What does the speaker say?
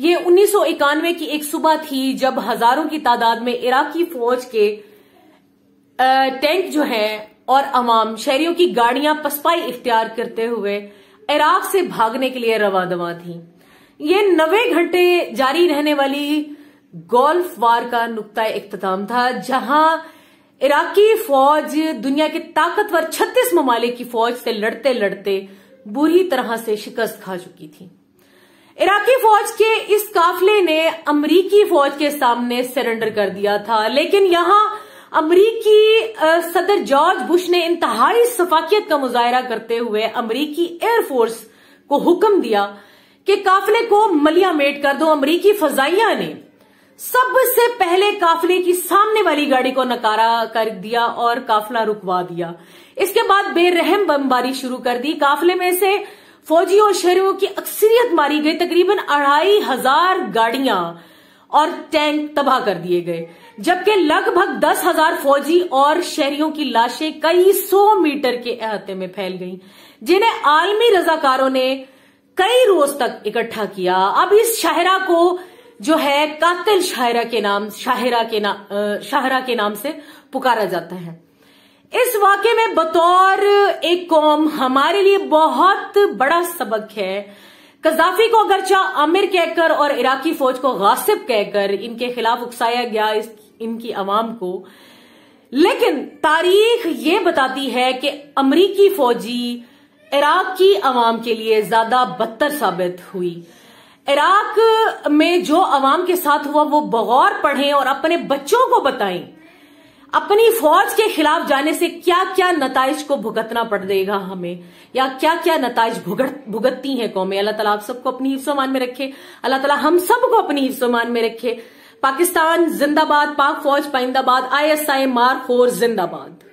ये 1991 की एक सुबह थी जब हजारों की तादाद में इराकी फौज के टैंक जो हैं और अवाम शहरियों की गाड़ियां पसपाई इख्तियार करते हुए इराक से भागने के लिए रवा दवा थी। ये 90 घंटे जारी रहने वाली गोल्फ वार का नुक्ता इख्तिताम था, जहां इराकी फौज दुनिया के ताकतवर 36 ममालिक की फौज से लड़ते लड़ते बुरी तरह से शिकस्त खा चुकी थी। इराकी फौज के इस काफिले ने अमरीकी फौज के सामने सरेंडर कर दिया था, लेकिन यहां अमरीकी सदर जॉर्ज बुश ने इंतहाई सफाकियत का मुजाहरा करते हुए अमरीकी एयरफोर्स को हुक्म दिया कि काफिले को मलियामेट कर दो। अमरीकी फजाइया ने सबसे पहले काफिले की सामने वाली गाड़ी को नकारा कर दिया और काफिला रुकवा दिया। इसके बाद बेरहम बमबारी शुरू कर दी। काफिले में से फौजी और शहरियों की अक्सरियत मारी गई। तकरीबन 2500 गाड़ियां और टैंक तबाह कर दिए गए, जबकि लगभग 10,000 फौजी और शहरियों की लाशें कई 100 मीटर के अहाते में फैल गईं, जिन्हें आलमी रजाकारों ने कई रोज तक इकट्ठा किया। अब इस शाहरा को जो है कातिल शाहरा के नाम से पुकारा जाता है। इस वाकये में बतौर एक कौम हमारे लिए बहुत बड़ा सबक है। कजाफी को अगरचा आमिर कहकर और इराकी फौज को गासिब कहकर इनके खिलाफ उकसाया गया इनकी आवाम को, लेकिन तारीख ये बताती है कि अमरीकी फौजी इराक की आवाम के लिए ज्यादा बदतर साबित हुई। इराक में जो आवाम के साथ हुआ वो बगौर पढ़ें और अपने बच्चों को बताएं अपनी फौज के खिलाफ जाने से क्या क्या नताइज को भुगतना पड़ देगा हमें, या क्या क्या नताइज भुगतती हैं कौमें। अल्लाह ताला आप सबको अपनी हिफ्ज़-ओ-मान में रखे, अल्लाह ताला हम सबको अपनी हिफ्ज़-ओ-मान में रखे। पाकिस्तान जिंदाबाद, पाक फौज पाइंदाबाद, ISI मार खोर जिंदाबाद।